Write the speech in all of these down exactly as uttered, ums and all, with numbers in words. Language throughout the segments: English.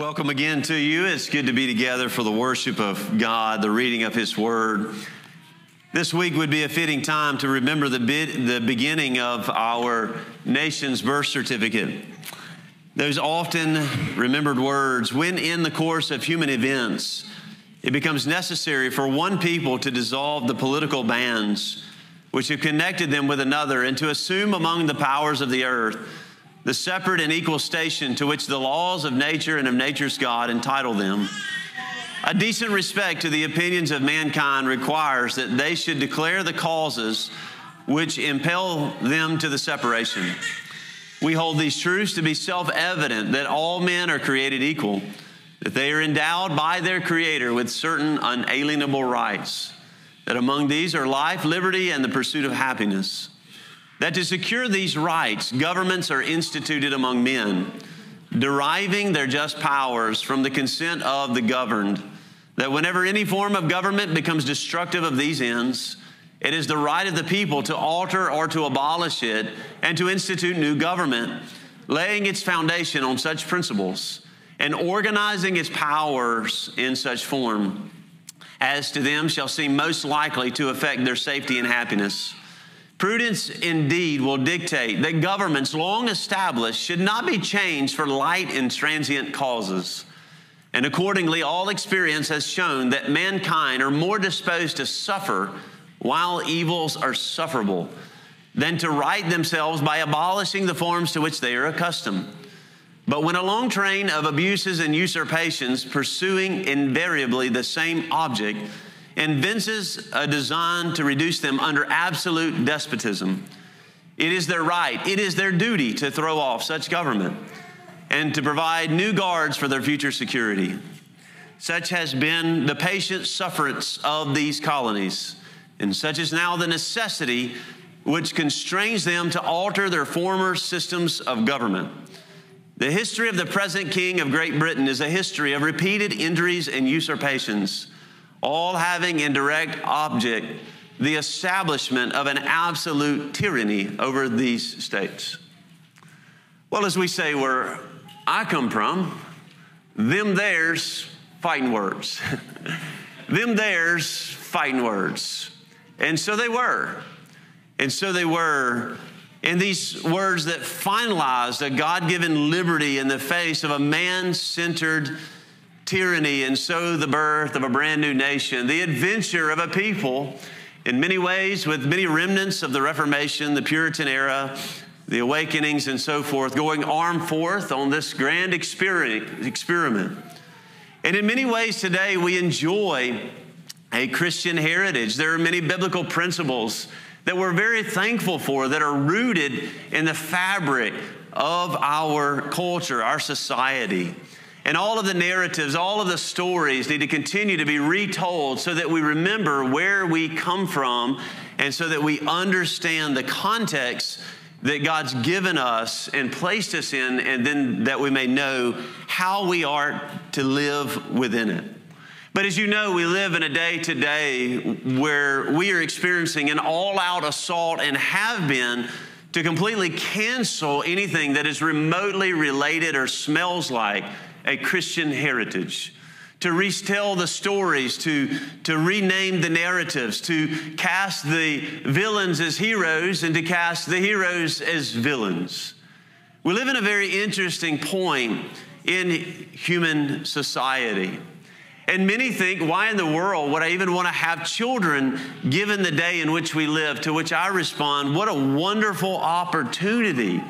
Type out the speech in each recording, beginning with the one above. Welcome again to you. It's good to be together for the worship of God, the reading of His Word. This week would be a fitting time to remember the bit, the beginning of our nation's birth certificate. Those often remembered words, when in the course of human events, it becomes necessary for one people to dissolve the political bands which have connected them with another and to assume among the powers of the earth the separate and equal station to which the laws of nature and of nature's God entitle them. A decent respect to the opinions of mankind requires that they should declare the causes which impel them to the separation. We hold these truths to be self-evident, that all men are created equal, that they are endowed by their Creator with certain unalienable rights, that among these are life, liberty, and the pursuit of happiness. That to secure these rights, governments are instituted among men, deriving their just powers from the consent of the governed. That whenever any form of government becomes destructive of these ends, it is the right of the people to alter or to abolish it and to institute new government, laying its foundation on such principles and organizing its powers in such form as to them shall seem most likely to affect their safety and happiness. Prudence indeed will dictate that governments long established should not be changed for light and transient causes. And accordingly, all experience has shown that mankind are more disposed to suffer while evils are sufferable than to right themselves by abolishing the forms to which they are accustomed. But when a long train of abuses and usurpations pursuing invariably the same object evinces a design to reduce them under absolute despotism, it is their right, it is their duty to throw off such government and to provide new guards for their future security. Such has been the patient sufferance of these colonies, and such is now the necessity which constrains them to alter their former systems of government. The history of the present King of Great Britain is a history of repeated injuries and usurpations, all having in direct object the establishment of an absolute tyranny over these states. Well, as we say where I come from, them theirs fighting words. Them theirs fighting words. And so they were. And so they were. And these words that finalized a God-given liberty in the face of a man-centered tyranny, and so the birth of a brand new nation, the adventure of a people, in many ways with many remnants of the Reformation, the Puritan era, the awakenings and so forth, going armed forth on this grand experiment. And in many ways today we enjoy a Christian heritage. There are many biblical principles that we're very thankful for that are rooted in the fabric of our culture, our society. And all of the narratives, all of the stories need to continue to be retold so that we remember where we come from and so that we understand the context that God's given us and placed us in, and then that we may know how we are to live within it. But as you know, we live in a day today where we are experiencing an all-out assault and have been to completely cancel anything that is remotely related or smells like a Christian heritage, to retell the stories, to, to rename the narratives, to cast the villains as heroes and to cast the heroes as villains. We live in a very interesting point in human society. And many think, why in the world would I even want to have children given the day in which we live? To which I respond, what a wonderful opportunity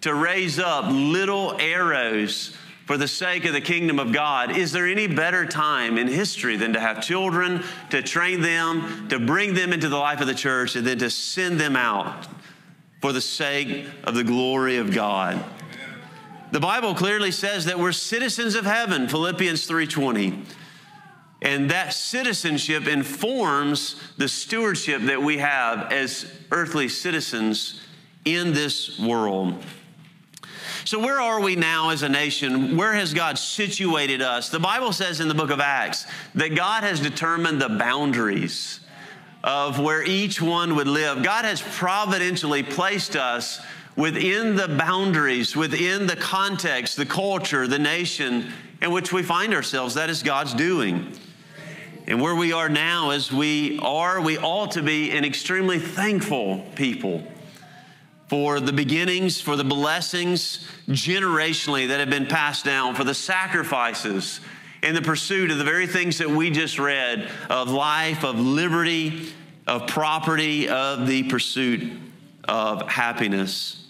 to raise up little arrows for the sake of the kingdom of God. Is there any better time in history than to have children, to train them, to bring them into the life of the church, and then to send them out for the sake of the glory of God? Amen. The Bible clearly says that we're citizens of heaven, Philippians three twenty. And that citizenship informs the stewardship that we have as earthly citizens in this world. So where are we now as a nation? Where has God situated us? The Bible says in the book of Acts that God has determined the boundaries of where each one would live. God has providentially placed us within the boundaries, within the context, the culture, the nation in which we find ourselves. That is God's doing. And where we are now, as we are, we ought to be an extremely thankful people for the beginnings, for the blessings generationally that have been passed down, for the sacrifices in the pursuit of the very things that we just read, of life, of liberty, of property, of the pursuit of happiness.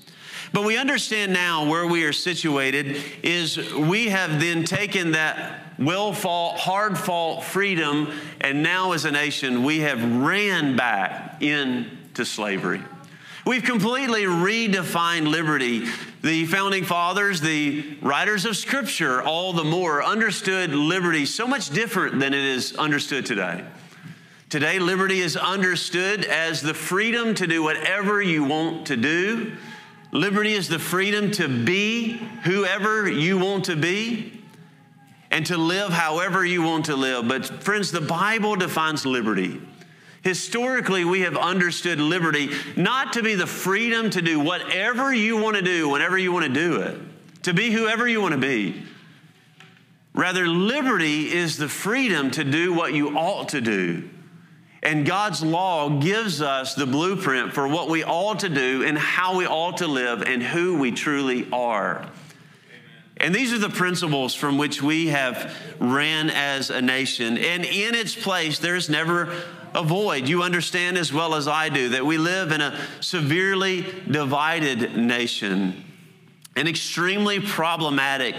But we understand now where we are situated is we have then taken that well-fought, hard-fought freedom, and now as a nation, we have ran back into slavery. We've completely redefined liberty. The founding fathers, the writers of Scripture, all the more understood liberty so much different than it is understood today. Today, liberty is understood as the freedom to do whatever you want to do. Liberty is the freedom to be whoever you want to be and to live however you want to live. But friends, the Bible defines liberty. Historically, we have understood liberty not to be the freedom to do whatever you want to do, whenever you want to do it, to be whoever you want to be. Rather, liberty is the freedom to do what you ought to do. And God's law gives us the blueprint for what we ought to do and how we ought to live and who we truly are. Amen. And these are the principles from which we have ran as a nation. And in its place, there's never a void. You understand as well as I do that we live in a severely divided nation, an extremely problematic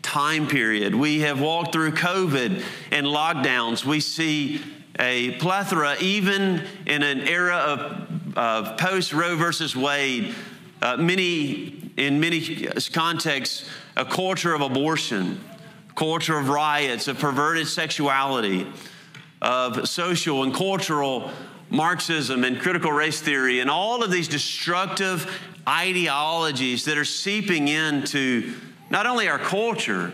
time period. We have walked through COVID and lockdowns. We see a plethora, even in an era of, of post Roe versus Wade, uh, many, in many contexts, a culture of abortion, culture of riots, of perverted sexuality, of social and cultural Marxism and critical race theory, and all of these destructive ideologies that are seeping into not only our culture,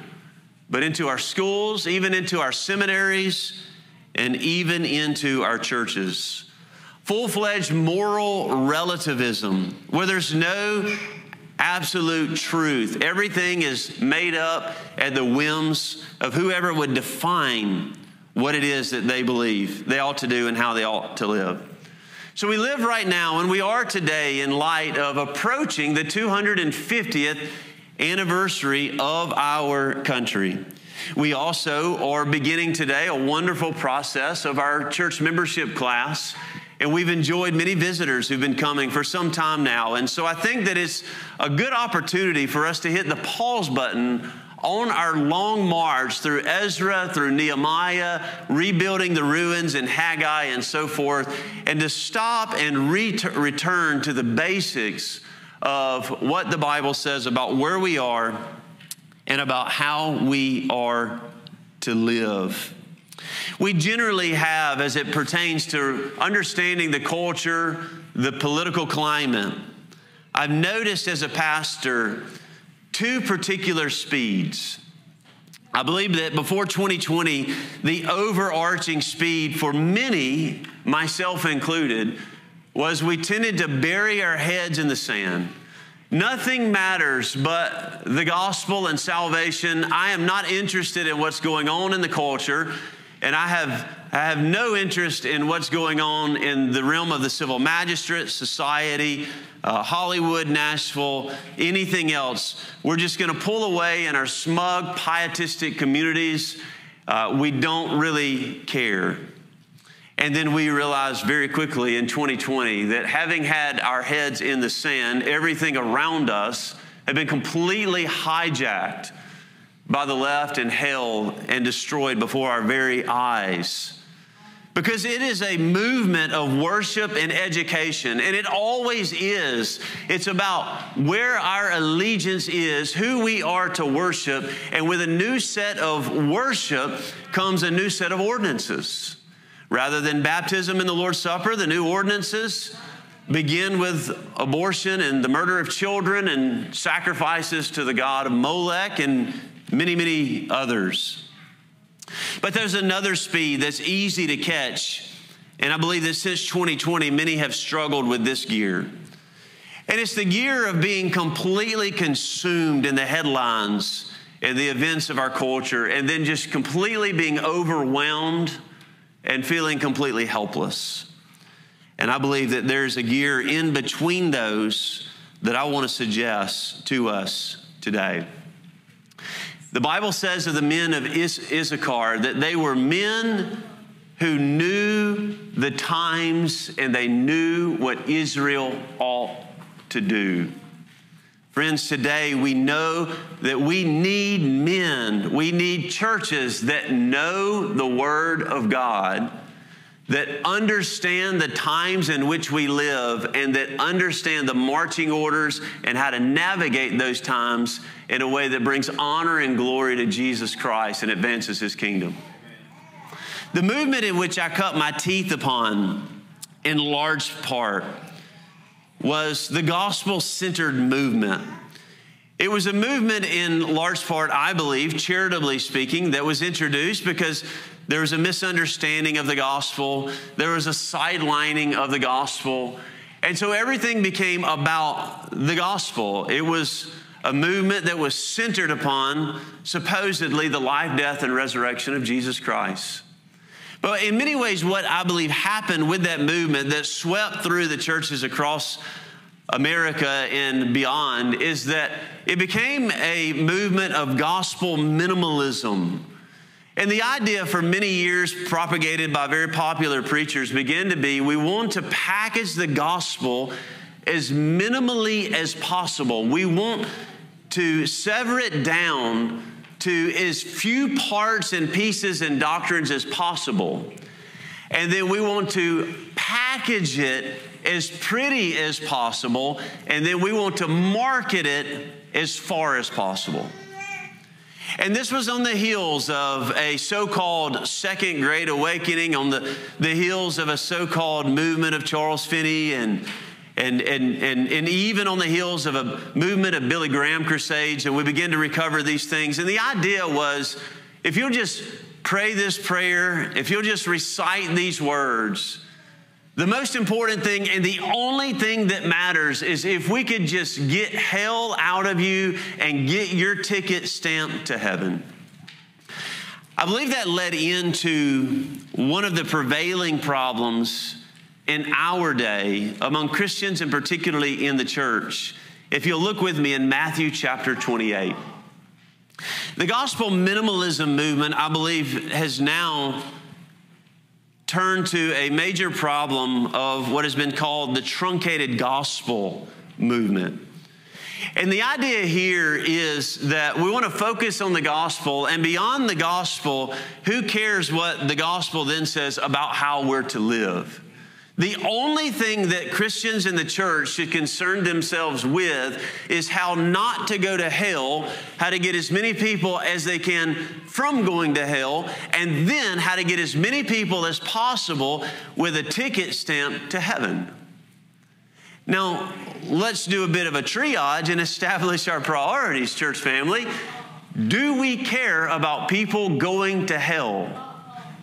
but into our schools, even into our seminaries, and even into our churches. Full-fledged moral relativism, where there's no absolute truth. Everything is made up at the whims of whoever would define what it is that they believe they ought to do and how they ought to live. So we live right now, and we are today in light of approaching the two hundred fiftieth anniversary of our country. We also are beginning today a wonderful process of our church membership class, and we've enjoyed many visitors who've been coming for some time now. And so I think that it's a good opportunity for us to hit the pause button on our long march through Ezra, through Nehemiah, rebuilding the ruins in Haggai and so forth, and to stop and re- return to the basics of what the Bible says about where we are and about how we are to live. We generally have, as it pertains to understanding the culture, the political climate, I've noticed as a pastor two particular speeds. I believe that before twenty twenty, the overarching speed for many, myself included, was we tended to bury our heads in the sand. Nothing matters but the gospel and salvation. I am not interested in what's going on in the culture, and I have, I have no interest in what's going on in the realm of the civil magistrate, society, uh, Hollywood, Nashville, anything else. We're just going to pull away in our smug, pietistic communities. Uh, we don't really care. And then we realized very quickly in twenty twenty that having had our heads in the sand, everything around us had been completely hijacked by the left and held and destroyed before our very eyes. Because it is a movement of worship and education, and it always is. It's about where our allegiance is, who we are to worship, and with a new set of worship comes a new set of ordinances. Rather than baptism and the Lord's Supper, the new ordinances begin with abortion and the murder of children and sacrifices to the god of Molech and many, many others. But there's another speed that's easy to catch, and I believe that since twenty twenty, many have struggled with this gear. And it's the year of being completely consumed in the headlines and the events of our culture, and then just completely being overwhelmed and feeling completely helpless. And I believe that there's a year in between those that I want to suggest to us today. The Bible says of the men of Issachar that they were men who knew the times and they knew what Israel ought to do. Friends, today we know that we need men, we need churches that know the Word of God, that understand the times in which we live and that understand the marching orders and how to navigate those times in a way that brings honor and glory to Jesus Christ and advances His kingdom. The movement in which I cut my teeth upon, in large part, was the gospel-centered movement. It was a movement in large part, I believe, charitably speaking, that was introduced because there was a misunderstanding of the gospel. There was a sidelining of the gospel. And so everything became about the gospel. It was a movement that was centered upon, supposedly, the life, death, and resurrection of Jesus Christ. But in many ways, what I believe happened with that movement that swept through the churches across America and beyond is that it became a movement of gospel minimalism. And the idea for many years propagated by very popular preachers began to be, we want to package the gospel as minimally as possible. We want to sever it down to as few parts and pieces and doctrines as possible. And then we want to package it as pretty as possible, and then we want to market it as far as possible. And this was on the heels of a so-called second great awakening, on the, the heels of a so-called movement of Charles Finney and And, and, and, and even on the heels of a movement of Billy Graham crusades, and we begin to recover these things. And the idea was, if you'll just pray this prayer, if you'll just recite these words, the most important thing and the only thing that matters is if we could just get hell out of you and get your ticket stamped to heaven. I believe that led into one of the prevailing problems in our day, among Christians and particularly in the church. If you'll look with me in Matthew chapter twenty-eight. The gospel minimalism movement, I believe, has now turned to a major problem of what has been called the truncated gospel movement. And the idea here is that we want to focus on the gospel, and beyond the gospel, who cares what the gospel then says about how we're to live? The only thing that Christians in the church should concern themselves with is how not to go to hell, how to get as many people as they can from going to hell, and then how to get as many people as possible with a ticket stamp to heaven. Now, let's do a bit of a triage and establish our priorities, church family. Do we care about people going to hell?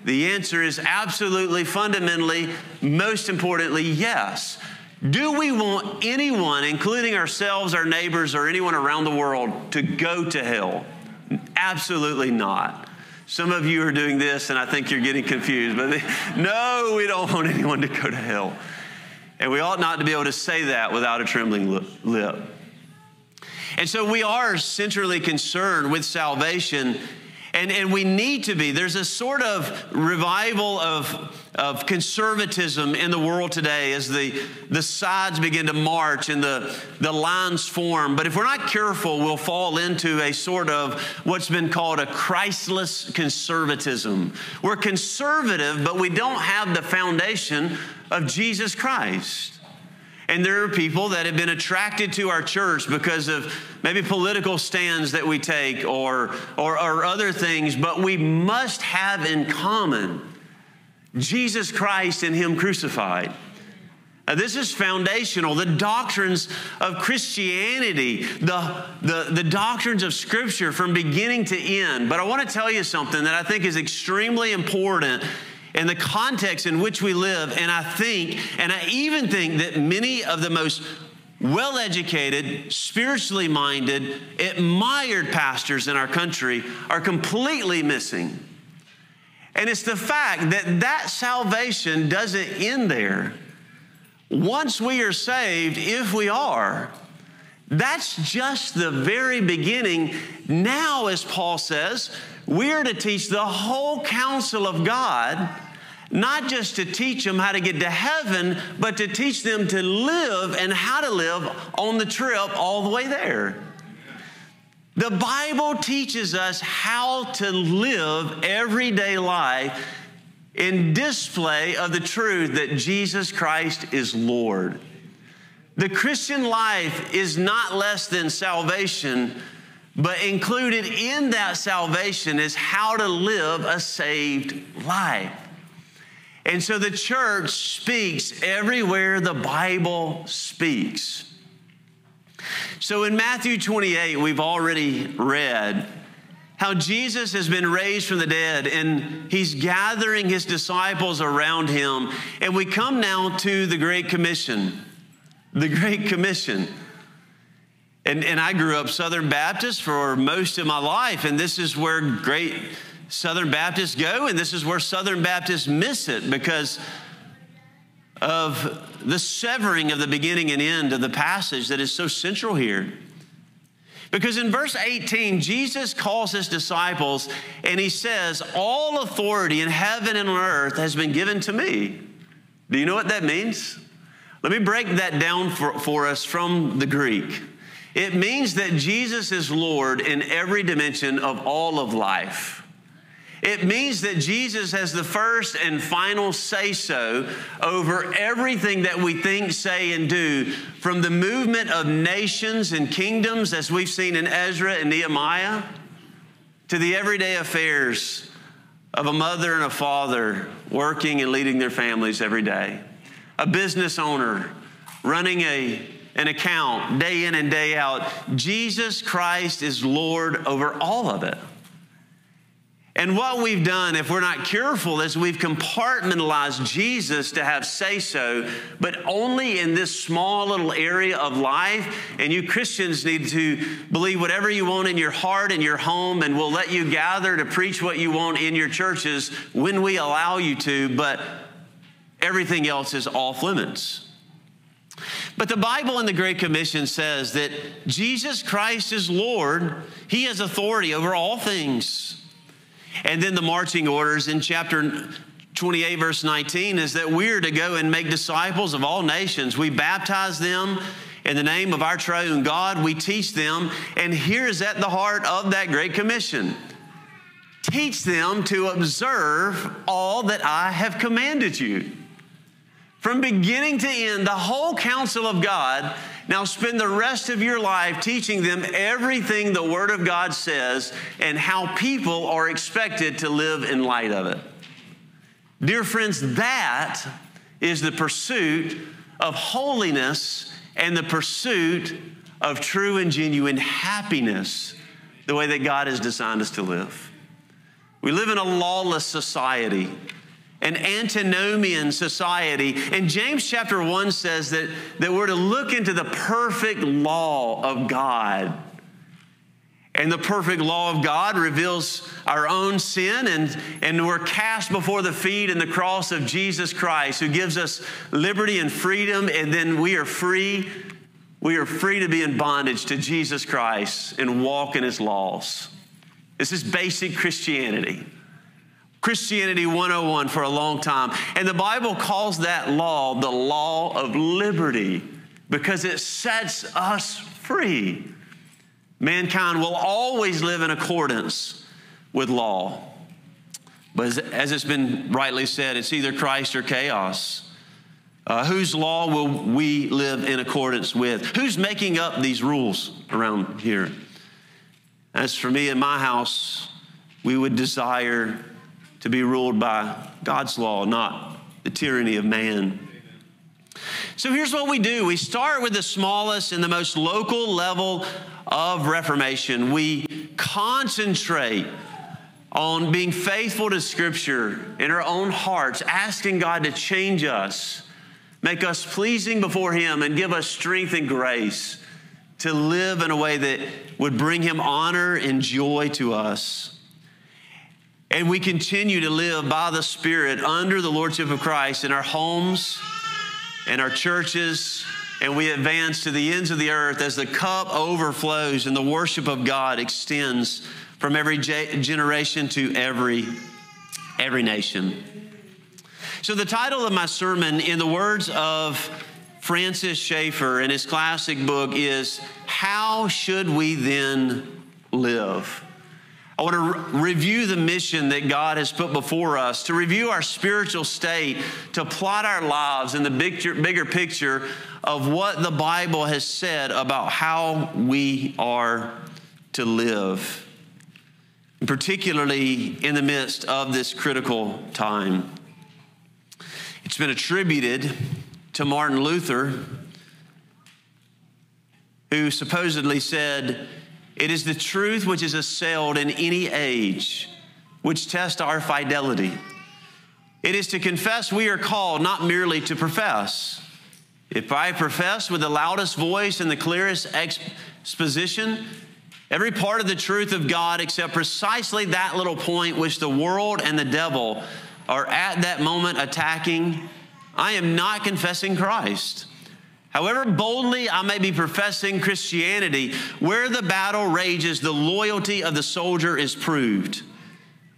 The answer is absolutely, fundamentally, most importantly, yes. Do we want anyone, including ourselves, our neighbors, or anyone around the world, to go to hell? Absolutely not. Some of you are doing this, and I think you're getting confused, but they, no, we don't want anyone to go to hell. And we ought not to be able to say that without a trembling lip. And so we are centrally concerned with salvation. And, and we need to be. There's a sort of revival of, of conservatism in the world today as the, the sides begin to march and the, the lines form. But if we're not careful, we'll fall into a sort of what's been called a Christless conservatism. We're conservative, but we don't have the foundation of Jesus Christ. And there are people that have been attracted to our church because of maybe political stands that we take or, or, or other things, but we must have in common Jesus Christ and Him crucified. Now, this is foundational. The doctrines of Christianity, the, the, the doctrines of Scripture from beginning to end. But I want to tell you something that I think is extremely important and the context in which we live, and I think, and I even think that many of the most well-educated, spiritually minded, admired pastors in our country are completely missing. And it's the fact that that salvation doesn't end there. Once we are saved, if we are, that's just the very beginning. Now, as Paul says, we are to teach the whole counsel of God, not just to teach them how to get to heaven, but to teach them to live and how to live on the trip all the way there. The Bible teaches us how to live everyday life in display of the truth that Jesus Christ is Lord. The Christian life is not less than salvation, but included in that salvation is how to live a saved life. And so the church speaks everywhere the Bible speaks. So in Matthew twenty-eight, we've already read how Jesus has been raised from the dead and he's gathering his disciples around him. And we come now to the Great Commission, the Great Commission. And, and I grew up Southern Baptist for most of my life, and this is where great Southern Baptists go, and this is where Southern Baptists miss it because of the severing of the beginning and end of the passage that is so central here. Because in verse eighteen, Jesus calls his disciples and he says, all authority in heaven and on earth has been given to me. Do you know what that means? Let me break that down for, for us from the Greek. It means that Jesus is Lord in every dimension of all of life. It means that Jesus has the first and final say-so over everything that we think, say, and do, from the movement of nations and kingdoms, as we've seen in Ezra and Nehemiah, to the everyday affairs of a mother and a father working and leading their families every day, a business owner running a, an account day in and day out. Jesus Christ is Lord over all of it. And what we've done, if we're not careful, is we've compartmentalized Jesus to have say-so, but only in this small little area of life. And you Christians need to believe whatever you want in your heart and your home, and we'll let you gather to preach what you want in your churches when we allow you to, but everything else is off limits. But the Bible in the Great Commission says that Jesus Christ is Lord. He has authority over all things. And then the marching orders in chapter twenty-eight, verse nineteen, is that we're to go and make disciples of all nations. We baptize them in the name of our triune God. We teach them. And here is at the heart of that Great Commission. Teach them to observe all that I have commanded you. From beginning to end, the whole counsel of God. Now spend the rest of your life teaching them everything the Word of God says and how people are expected to live in light of it. Dear friends, that is the pursuit of holiness and the pursuit of true and genuine happiness, the way that God has designed us to live. We live in a lawless society, an antinomian society. And James chapter one says that, that we're to look into the perfect law of God. And the perfect law of God reveals our own sin, and, and we're cast before the feet and the cross of Jesus Christ, who gives us liberty and freedom, and then we are free. We are free to be in bondage to Jesus Christ and walk in his laws. This is basic Christianity. Christianity one oh one for a long time. And the Bible calls that law the law of liberty because it sets us free. Mankind will always live in accordance with law. But as it's been rightly said, it's either Christ or chaos. Uh, whose law will we live in accordance with? Who's making up these rules around here? As for me and my house, we would desire to be ruled by God's law, not the tyranny of man. So here's what we do. We start with the smallest and the most local level of reformation. We concentrate on being faithful to Scripture in our own hearts, asking God to change us. Make us pleasing before him and give us strength and grace to live in a way that would bring him honor and joy to us. And we continue to live by the Spirit under the Lordship of Christ in our homes, in our churches, and we advance to the ends of the earth as the cup overflows and the worship of God extends from every generation to every, every nation. So the title of my sermon, in the words of Francis Schaeffer in his classic book, is How Should We Then Live? I want to re- review the mission that God has put before us, to review our spiritual state, to plot our lives in the bigger, bigger picture of what the Bible has said about how we are to live, particularly in the midst of this critical time. It's been attributed to Martin Luther, who supposedly said, "It is the truth which is assailed in any age, which tests our fidelity. It is to confess we are called, not merely to profess. If I profess with the loudest voice and the clearest exposition every part of the truth of God except precisely that little point which the world and the devil are at that moment attacking, I am not confessing Christ. However boldly I may be professing Christianity, where the battle rages, the loyalty of the soldier is proved.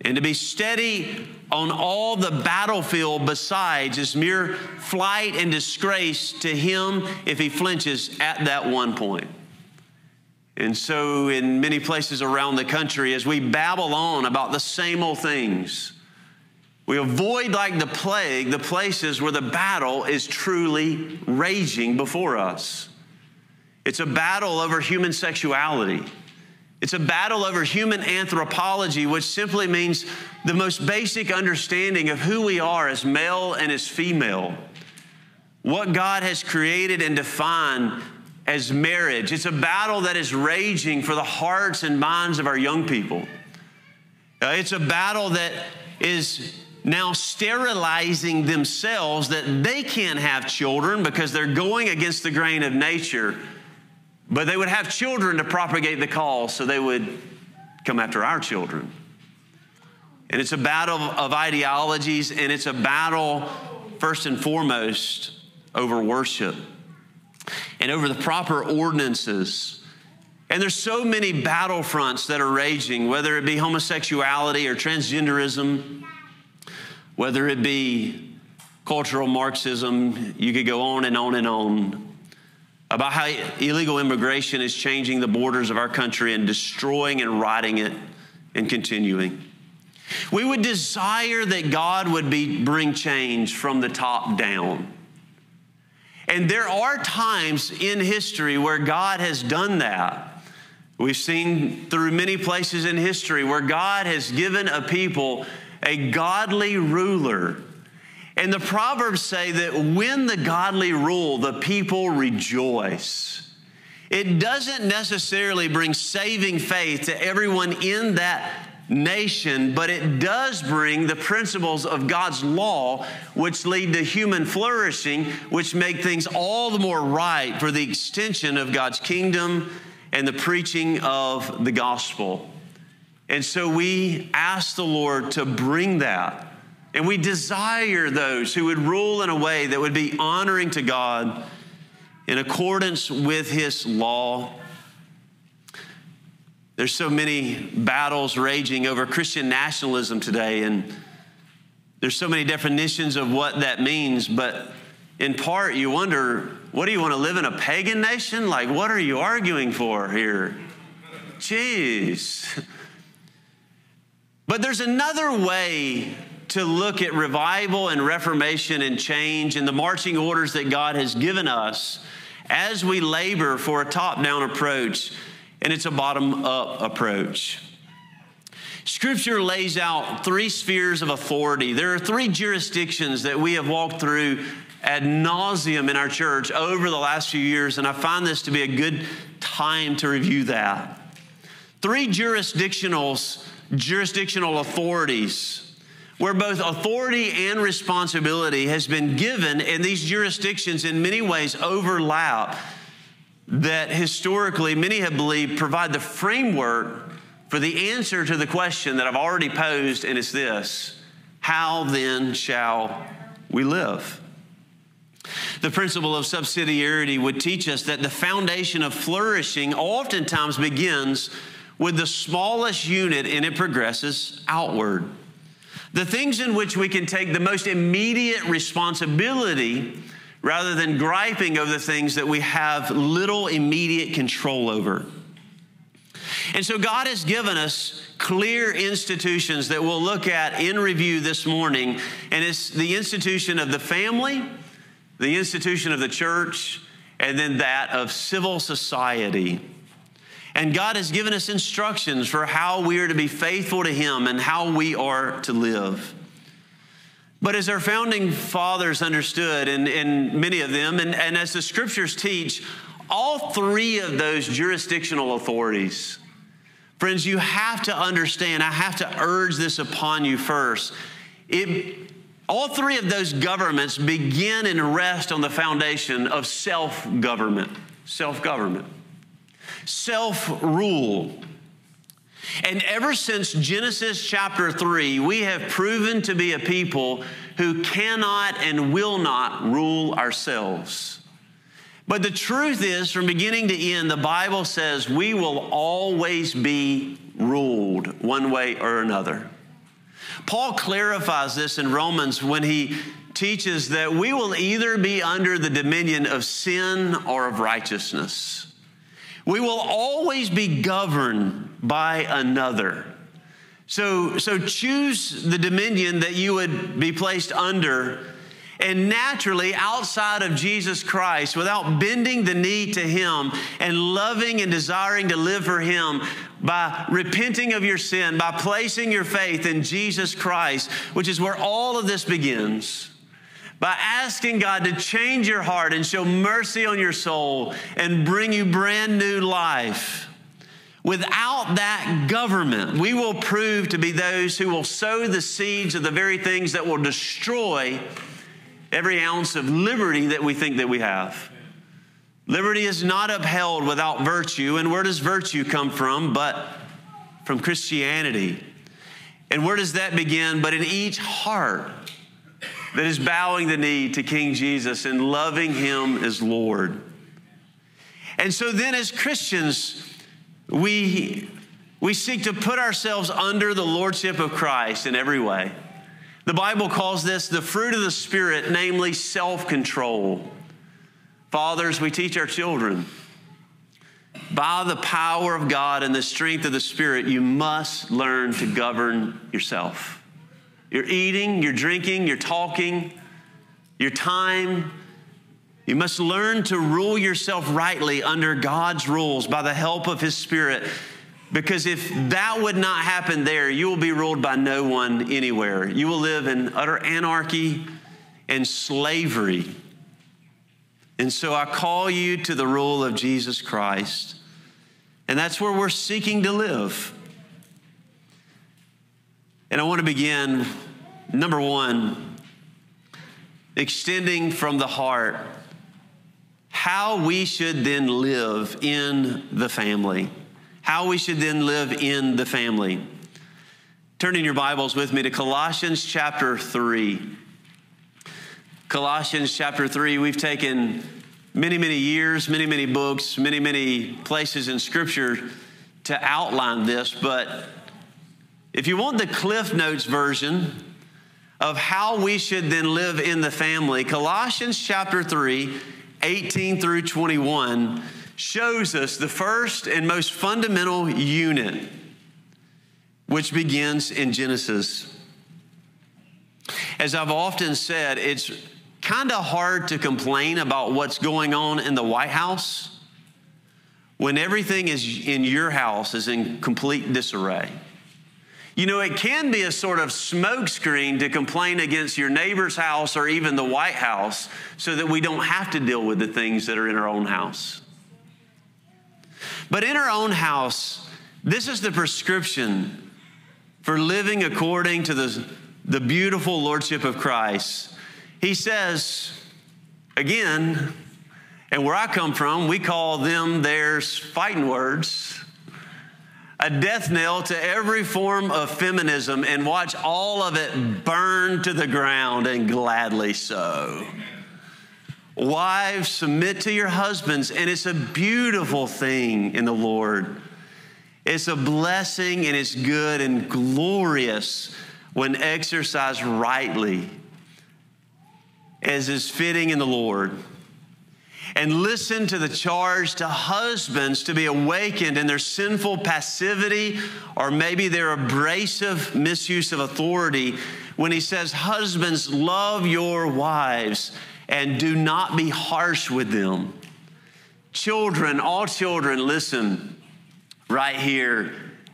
And to be steady on all the battlefield besides is mere flight and disgrace to him if he flinches at that one point." And so in many places around the country, as we babble on about the same old things, we avoid, like the plague, the places where the battle is truly raging before us. It's a battle over human sexuality. It's a battle over human anthropology, which simply means the most basic understanding of who we are as male and as female, what God has created and defined as marriage. It's a battle that is raging for the hearts and minds of our young people. Uh, it's a battle that is now sterilizing themselves, that they can't have children because they're going against the grain of nature, but they would have children to propagate the cause, so they would come after our children. And it's a battle of ideologies, and it's a battle, first and foremost, over worship and over the proper ordinances. And there's so many battle fronts that are raging, whether it be homosexuality or transgenderism, whether it be cultural Marxism. You could go on and on and on about how illegal immigration is changing the borders of our country and destroying and rotting it and continuing. We would desire that God would be, bring change from the top down. And there are times in history where God has done that. We've seen through many places in history where God has given a people a godly ruler. And the Proverbs say that when the godly rule, the people rejoice. It doesn't necessarily bring saving faith to everyone in that nation, but it does bring the principles of God's law, which lead to human flourishing, which make things all the more right for the extension of God's kingdom and the preaching of the gospel. And so we ask the Lord to bring that. And we desire those who would rule in a way that would be honoring to God in accordance with his law. There's so many battles raging over Christian nationalism today, and there's so many definitions of what that means, but in part you wonder, what do you want to live in, a pagan nation? Like, what are you arguing for here? Jeez. But there's another way to look at revival and reformation and change and the marching orders that God has given us as we labor for a top-down approach, and it's a bottom-up approach. Scripture lays out three spheres of authority. There are three jurisdictions that we have walked through ad nauseum in our church over the last few years, and I find this to be a good time to review that. Three jurisdictional jurisdictional authorities. where both authority and responsibility has been given, and these jurisdictions in many ways overlap, that historically many have believed provide the framework for the answer to the question that I've already posed, and it's this: how then shall we live? The principle of subsidiarity would teach us that the foundation of flourishing oftentimes begins with the smallest unit and it progresses outward. The things in which we can take the most immediate responsibility rather than griping over the things that we have little immediate control over. And so God has given us clear institutions that we'll look at in review this morning, and it's the institution of the family, the institution of the church, and then that of civil society. And God has given us instructions for how we are to be faithful to Him and how we are to live. But as our founding fathers understood, and, and many of them, and, and as the scriptures teach, all three of those jurisdictional authorities, friends, you have to understand, I have to urge this upon you first, it all three of those governments begin and rest on the foundation of self-government, self-government, self-rule. And ever since Genesis chapter three, we have proven to be a people who cannot and will not rule ourselves. But the truth is, from beginning to end, the Bible says we will always be ruled one way or another. Paul clarifies this in Romans when he teaches that we will either be under the dominion of sin or of righteousness. We will always be governed by another. So, so choose the dominion that you would be placed under, and naturally, outside of Jesus Christ, without bending the knee to Him and loving and desiring to live for Him, by repenting of your sin, by placing your faith in Jesus Christ, which is where all of this begins, by asking God to change your heart and show mercy on your soul and bring you brand new life. Without that government, we will prove to be those who will sow the seeds of the very things that will destroy every ounce of liberty that we think that we have. Liberty is not upheld without virtue. And where does virtue come from? But from Christianity. And where does that begin? But in each heart that is bowing the knee to King Jesus and loving Him as Lord. And so then as Christians, we, we seek to put ourselves under the lordship of Christ in every way. The Bible calls this the fruit of the Spirit, namely self-control. Fathers, we teach our children, by the power of God and the strength of the Spirit, you must learn to govern yourself. Your eating, your drinking, your talking, your time. You must learn to rule yourself rightly under God's rules by the help of His Spirit. Because if that would not happen there, you will be ruled by no one anywhere. You will live in utter anarchy and slavery. And so I call you to the rule of Jesus Christ. And that's where we're seeking to live. And I want to begin, number one, extending from the heart how we should then live in the family. How we should then live in the family. Turn in your Bibles with me to Colossians chapter three. Colossians chapter three, we've taken many, many years, many, many books, many, many places in Scripture to outline this, but if you want the Cliff Notes version of how we should then live in the family, Colossians chapter three, eighteen through twenty-one, shows us the first and most fundamental unit, which begins in Genesis. As I've often said, it's kind of hard to complain about what's going on in the White House when everything is in your house is in complete disarray. You know, it can be a sort of smokescreen to complain against your neighbor's house or even the White House so that we don't have to deal with the things that are in our own house. But in our own house, this is the prescription for living according to the the beautiful lordship of Christ. He says, again, and where I come from, we call them theirs fighting words, a death knell to every form of feminism, and watch all of it burn to the ground, and gladly so. Amen. Wives, submit to your husbands, and it's a beautiful thing in the Lord. It's a blessing, and it's good and glorious when exercised rightly, as is fitting in the Lord. And listen to the charge to husbands to be awakened in their sinful passivity, or maybe their abrasive misuse of authority, when he says, husbands, love your wives and do not be harsh with them. Children, all children, listen right here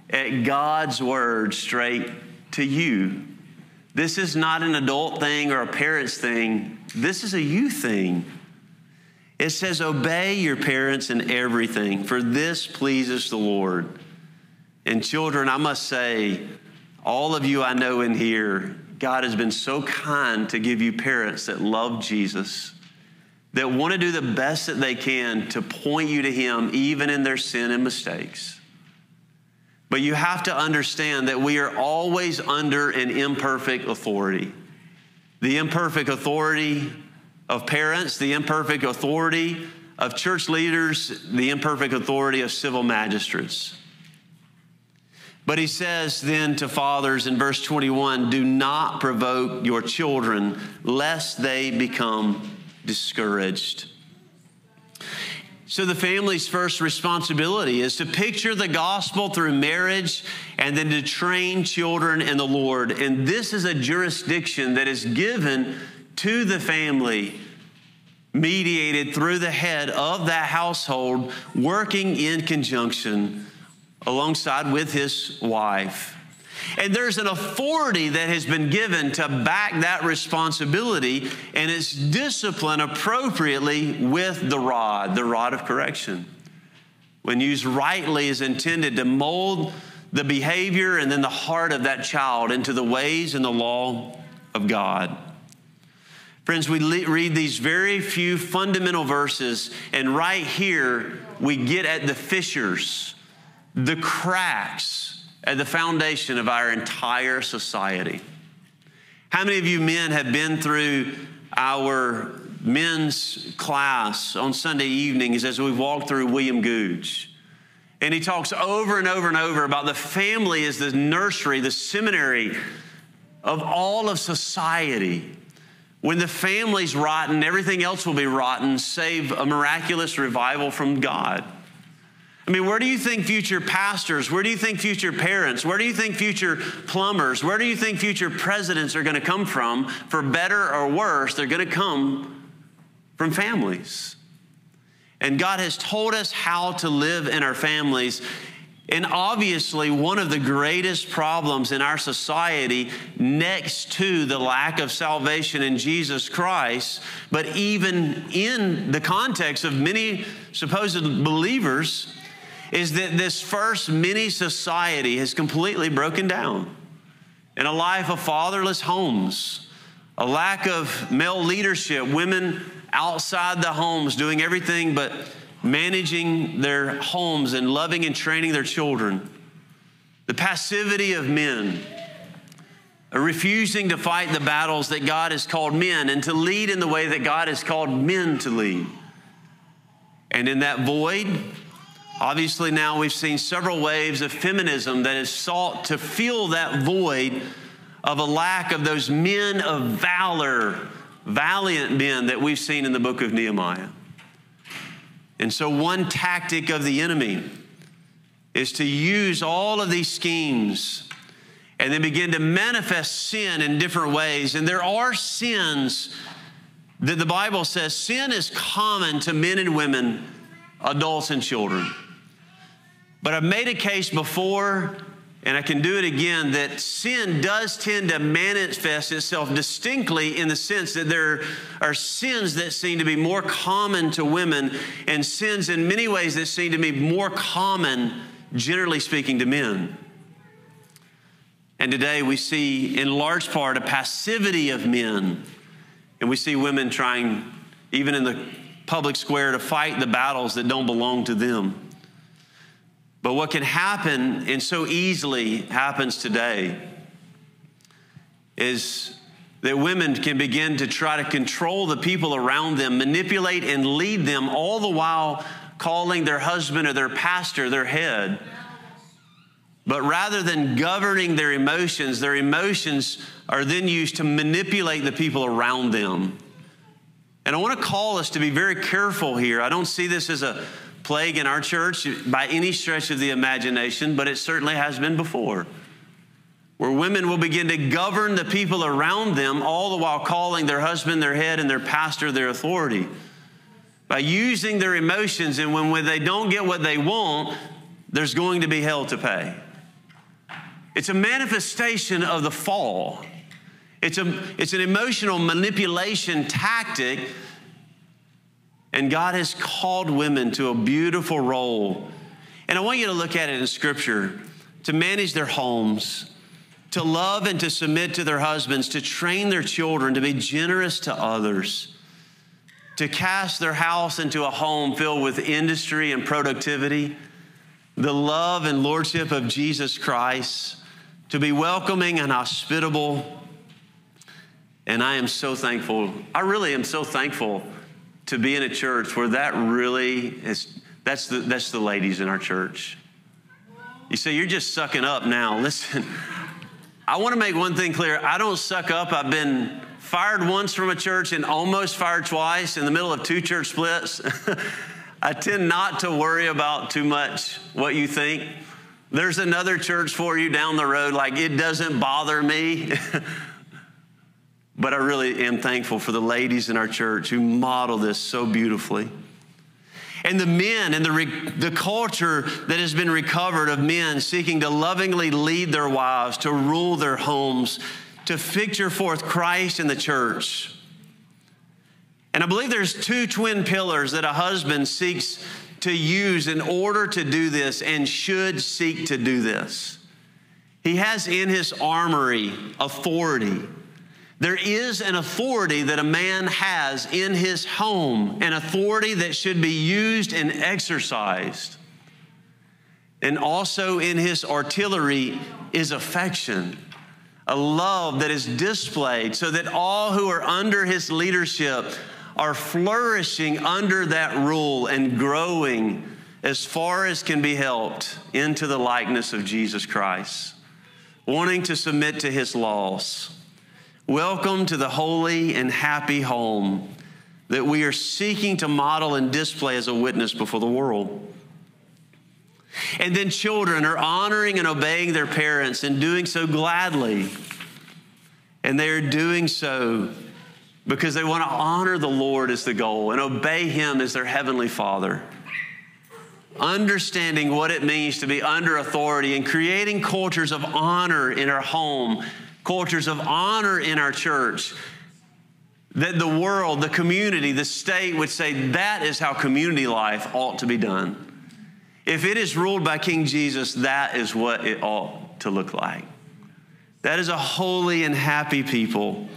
at God's word straight to you. This is not an adult thing or a parent's thing. This is a you thing. It says, obey your parents in everything, for this pleases the Lord. And children, I must say, all of you I know in here, God has been so kind to give you parents that love Jesus, that want to do the best that they can to point you to him, even in their sin and mistakes. But you have to understand that we are always under an imperfect authority. The imperfect authority of parents, the imperfect authority of church leaders, the imperfect authority of civil magistrates. But he says then to fathers in verse twenty-one, do not provoke your children, lest they become discouraged. So the family's first responsibility is to picture the gospel through marriage, and then to train children in the Lord. And this is a jurisdiction that is given to the family, mediated through the head of that household, working in conjunction alongside with his wife. And there's an authority that has been given to back that responsibility, and it's disciplined appropriately with the rod, the rod of correction. When used rightly, is intended to mold the behavior and then the heart of that child into the ways and the law of God. Friends, we read these very few fundamental verses, and right here we get at the fissures, the cracks at the foundation of our entire society. How many of you men have been through our men's class on Sunday evenings as we walk through William Gouge? And he talks over and over and over about the family is the nursery, the seminary of all of society. When the family's rotten, everything else will be rotten, save a miraculous revival from God. I mean, where do you think future pastors, where do you think future parents, where do you think future plumbers, where do you think future presidents are going to come from? For better or worse, they're going to come from families. And God has told us how to live in our families. And obviously, one of the greatest problems in our society, next to the lack of salvation in Jesus Christ, but even in the context of many supposed believers, is that this first mini society has completely broken down in a life of fatherless homes, a lack of male leadership, women outside the homes doing everything but managing their homes and loving and training their children, the passivity of men, refusing to fight the battles that God has called men and to lead in the way that God has called men to lead. And in that void, obviously now we've seen several waves of feminism that has sought to fill that void of a lack of those men of valor, valiant men that we've seen in the book of Nehemiah. And so one tactic of the enemy is to use all of these schemes and then begin to manifest sin in different ways. And there are sins that the Bible says sin is common to men and women, adults and children. But I've made a case before, and I can do it again, that sin does tend to manifest itself distinctly in the sense that there are sins that seem to be more common to women and sins in many ways that seem to be more common, generally speaking, to men. And today we see in large part a passivity of men. And we see women trying, even in the public square, to fight the battles that don't belong to them. But what can happen, and so easily happens today, is that women can begin to try to control the people around them, manipulate and lead them, all the while calling their husband or their pastor their head. But rather than governing their emotions, their emotions are then used to manipulate the people around them. And I want to call us to be very careful here. I don't see this as a plague in our church by any stretch of the imagination, but it certainly has been before, where women will begin to govern the people around them, all the while calling their husband their head and their pastor their authority, by using their emotions. And when, when they don't get what they want, there's going to be hell to pay. It's a manifestation of the fall. It's, a, it's an emotional manipulation tactic, and God has called women to a beautiful role. And I want you to look at it in Scripture, to manage their homes, to love and to submit to their husbands, to train their children, to be generous to others, to cast their house into a home filled with industry and productivity, the love and lordship of Jesus Christ, to be welcoming and hospitable. And I am so thankful. I really am so thankful to be in a church where that really is, that's the, that's the ladies in our church. You say, you're just sucking up now. Listen, I want to make one thing clear. I don't suck up. I've been fired once from a church and almost fired twice in the middle of two church splits. I tend not to worry about too much what you think. There's another church for you down the road. Like, it doesn't bother me. But I really am thankful for the ladies in our church who model this so beautifully. And the men and the, re- the culture that has been recovered of men seeking to lovingly lead their wives, to rule their homes, to picture forth Christ in the church. And I believe there's two twin pillars that a husband seeks to use in order to do this, and should seek to do this. He has in his armory authority. There is an authority that a man has in his home, an authority that should be used and exercised. And also in his artillery is affection, a love that is displayed so that all who are under his leadership are flourishing under that rule and growing as far as can be helped into the likeness of Jesus Christ, wanting to submit to his laws. Welcome to the holy and happy home that we are seeking to model and display as a witness before the world. And then children are honoring and obeying their parents and doing so gladly. And they are doing so because they want to honor the Lord as the goal and obey him as their heavenly Father, understanding what it means to be under authority and creating cultures of honor in our home, cultures of honor in our church, that the world, the community, the state would say that is how community life ought to be done. If it is ruled by King Jesus, that is what it ought to look like. That is a holy and happy people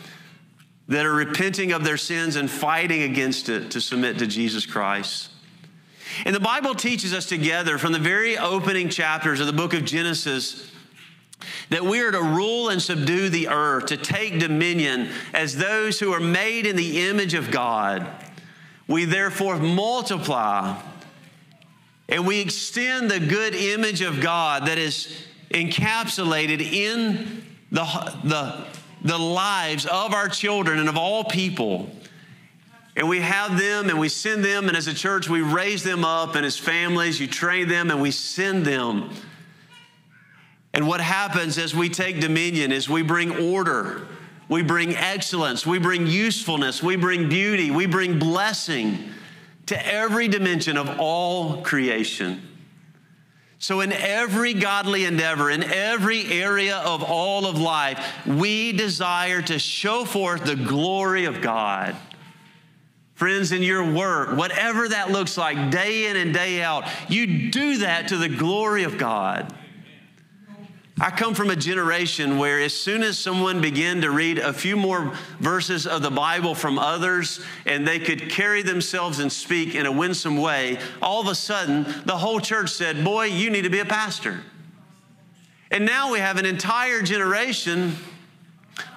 that are repenting of their sins and fighting against it to submit to Jesus Christ. And the Bible teaches us together from the very opening chapters of the book of Genesis that we are to rule and subdue the earth, to take dominion as those who are made in the image of God. We therefore multiply, and we extend the good image of God that is encapsulated in the, the, the lives of our children and of all people. And we have them and we send them, and as a church, we raise them up, and as families, you train them and we send them. And what happens as we take dominion is we bring order, we bring excellence, we bring usefulness, we bring beauty, we bring blessing to every dimension of all creation. So in every godly endeavor, in every area of all of life, we desire to show forth the glory of God. Friends, in your work, whatever that looks like, day in and day out, you do that to the glory of God. I come from a generation where as soon as someone began to read a few more verses of the Bible from others and they could carry themselves and speak in a winsome way, all of a sudden the whole church said, boy, you need to be a pastor. And now we have an entire generation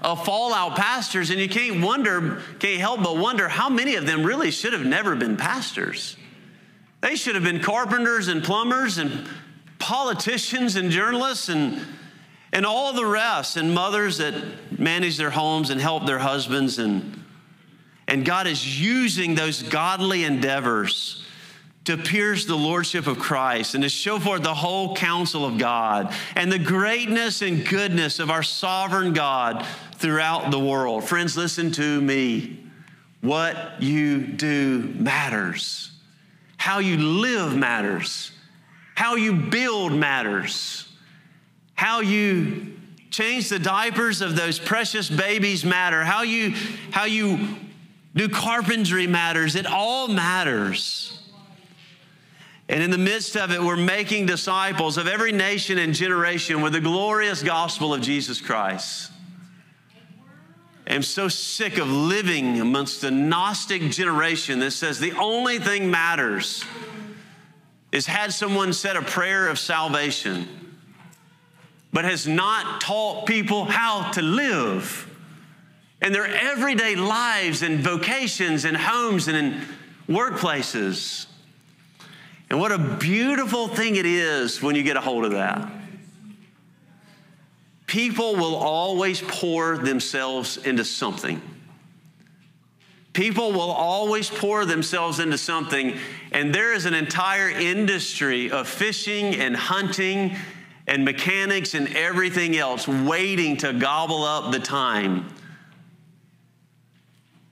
of fallout pastors, and you can't wonder, can't help but wonder how many of them really should have never been pastors. They should have been carpenters and plumbers and politicians and journalists and, and all the rest, and mothers that manage their homes and help their husbands. And, and God is using those godly endeavors to pierce the lordship of Christ and to show forth the whole counsel of God and the greatness and goodness of our sovereign God throughout the world. Friends, listen to me. What you do matters. How you live matters. How you build matters. How you change the diapers of those precious babies matter. How you, how you do carpentry matters. It all matters. And in the midst of it, we're making disciples of every nation and generation with the glorious gospel of Jesus Christ. I'm so sick of living amongst the Gnostic generation that says the only thing matters is had someone said a prayer of salvation, but has not taught people how to live in their everyday lives and vocations and homes and in workplaces. And what a beautiful thing it is when you get a hold of that. People will always pour themselves into something. People will always pour themselves into something, and there is an entire industry of fishing and hunting and mechanics and everything else waiting to gobble up the time.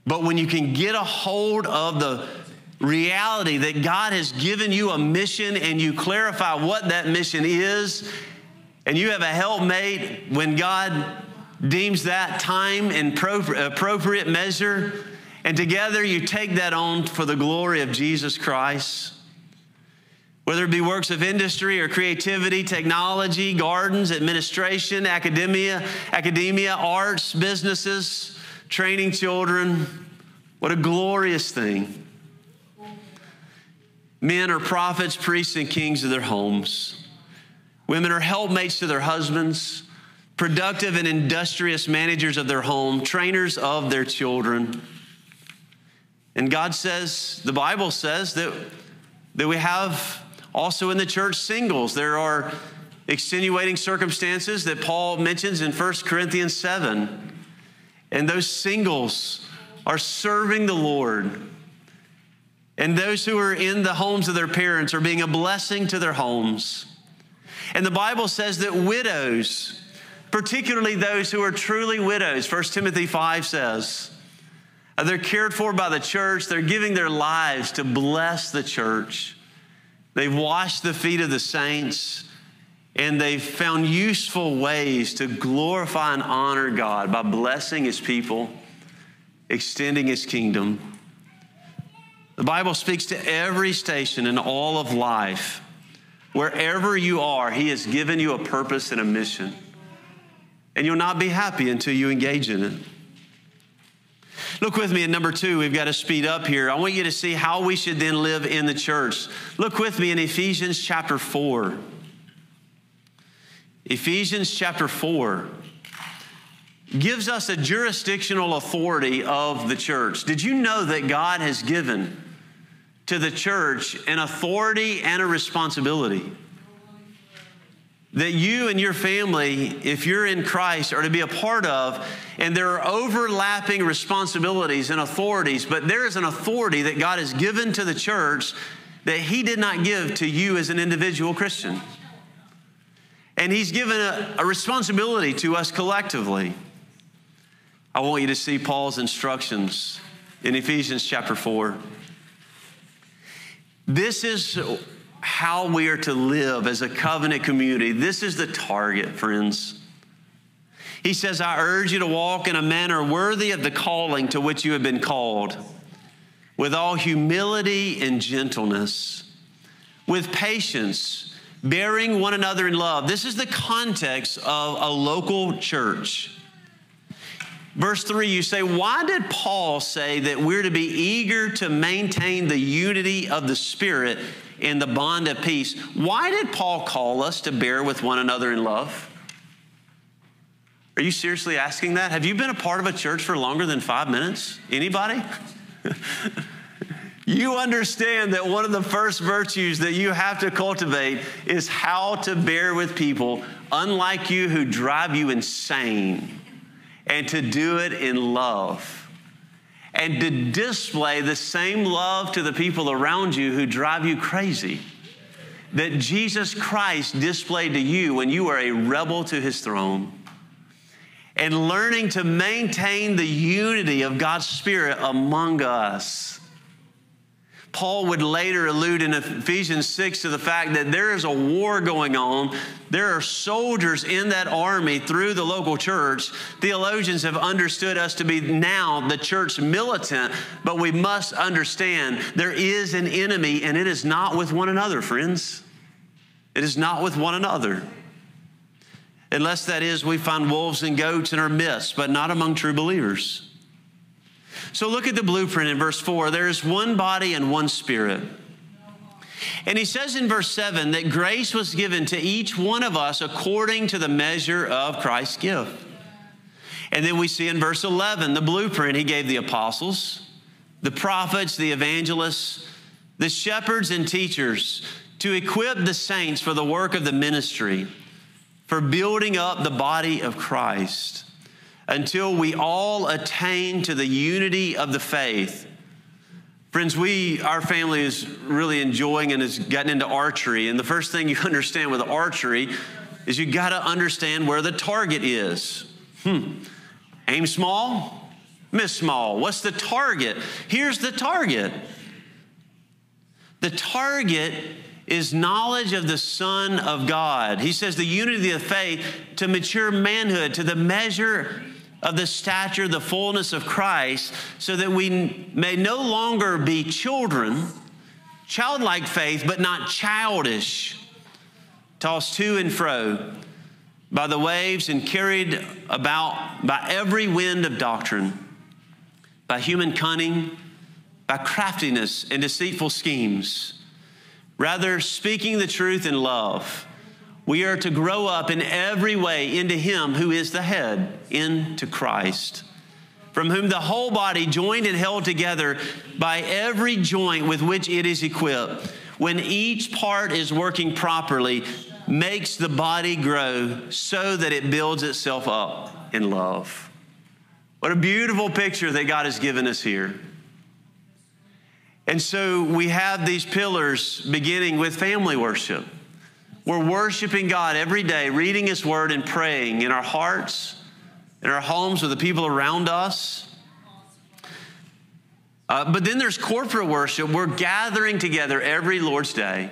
But when you can get a hold of the reality that God has given you a mission and you clarify what that mission is, and you have a helpmate when God deems that time and appropriate measure, and together you take that on for the glory of Jesus Christ. Whether it be works of industry or creativity, technology, gardens, administration, academia, academia, arts, businesses, training children, what a glorious thing. Men are prophets, priests, and kings of their homes. Women are helpmates to their husbands, productive and industrious managers of their home, trainers of their children. And God says, the Bible says that, that we have also in the church singles. There are extenuating circumstances that Paul mentions in First Corinthians seven. And those singles are serving the Lord. And those who are in the homes of their parents are being a blessing to their homes. And the Bible says that widows, particularly those who are truly widows, First Timothy five says, they're cared for by the church. They're giving their lives to bless the church. They've washed the feet of the saints, and they've found useful ways to glorify and honor God by blessing His people, extending His kingdom. The Bible speaks to every station in all of life. Wherever you are, He has given you a purpose and a mission. And you'll not be happy until you engage in it. Look with me at number two. We've got to speed up here. I want you to see how we should then live in the church. Look with me in Ephesians chapter four. Ephesians chapter four gives us a jurisdictional authority of the church. Did you know that God has given to the church an authority and a responsibility? That you and your family, if you're in Christ, are to be a part of, and there are overlapping responsibilities and authorities, but there is an authority that God has given to the church that He did not give to you as an individual Christian. And He's given a, a responsibility to us collectively. I want you to see Paul's instructions in Ephesians chapter four. This is how we are to live as a covenant community. This is the target, friends. He says, I urge you to walk in a manner worthy of the calling to which you have been called, with all humility and gentleness, with patience, bearing one another in love. This is the context of a local church. Verse three, you say, why did Paul say that we're to be eager to maintain the unity of the Spirit in the bond of peace? Why did Paul call us to bear with one another in love? Are you seriously asking that? Have you been a part of a church for longer than five minutes? Anybody? You understand that one of the first virtues that you have to cultivate is how to bear with people unlike you who drive you insane, and to do it in love, and to display the same love to the people around you who drive you crazy that Jesus Christ displayed to you when you were a rebel to his throne. And learning to maintain the unity of God's Spirit among us. Paul would later allude in Ephesians six to the fact that there is a war going on. There are soldiers in that army through the local church. Theologians have understood us to be now the church militant, but we must understand there is an enemy, and it is not with one another, friends. It is not with one another. Unless that is, we find wolves and goats in our midst, but not among true believers. So look at the blueprint in verse four. There is one body and one Spirit. And he says in verse seven that grace was given to each one of us according to the measure of Christ's gift. And then we see in verse eleven the blueprint. He gave the apostles, the prophets, the evangelists, the shepherds and teachers to equip the saints for the work of the ministry, for building up the body of Christ, until we all attain to the unity of the faith. Friends, we, our family is really enjoying and has gotten into archery. And the first thing you understand with archery is you gotta understand where the target is. Hmm, aim small, miss small. What's the target? Here's the target. The target is knowledge of the Son of God. He says the unity of faith to mature manhood, to the measure of the stature, the fullness of Christ, so that we may no longer be children, childlike faith, but not childish, tossed to and fro by the waves and carried about by every wind of doctrine, by human cunning, by craftiness and deceitful schemes. Rather, speaking the truth in love, we are to grow up in every way into him who is the head, into Christ, from whom the whole body, joined and held together by every joint with which it is equipped, when each part is working properly, makes the body grow so that it builds itself up in love. What a beautiful picture that God has given us here. And so we have these pillars beginning with family worship. We're worshiping God every day, reading his word and praying in our hearts, in our homes, with the people around us. Uh, but then there's corporate worship. We're gathering together every Lord's day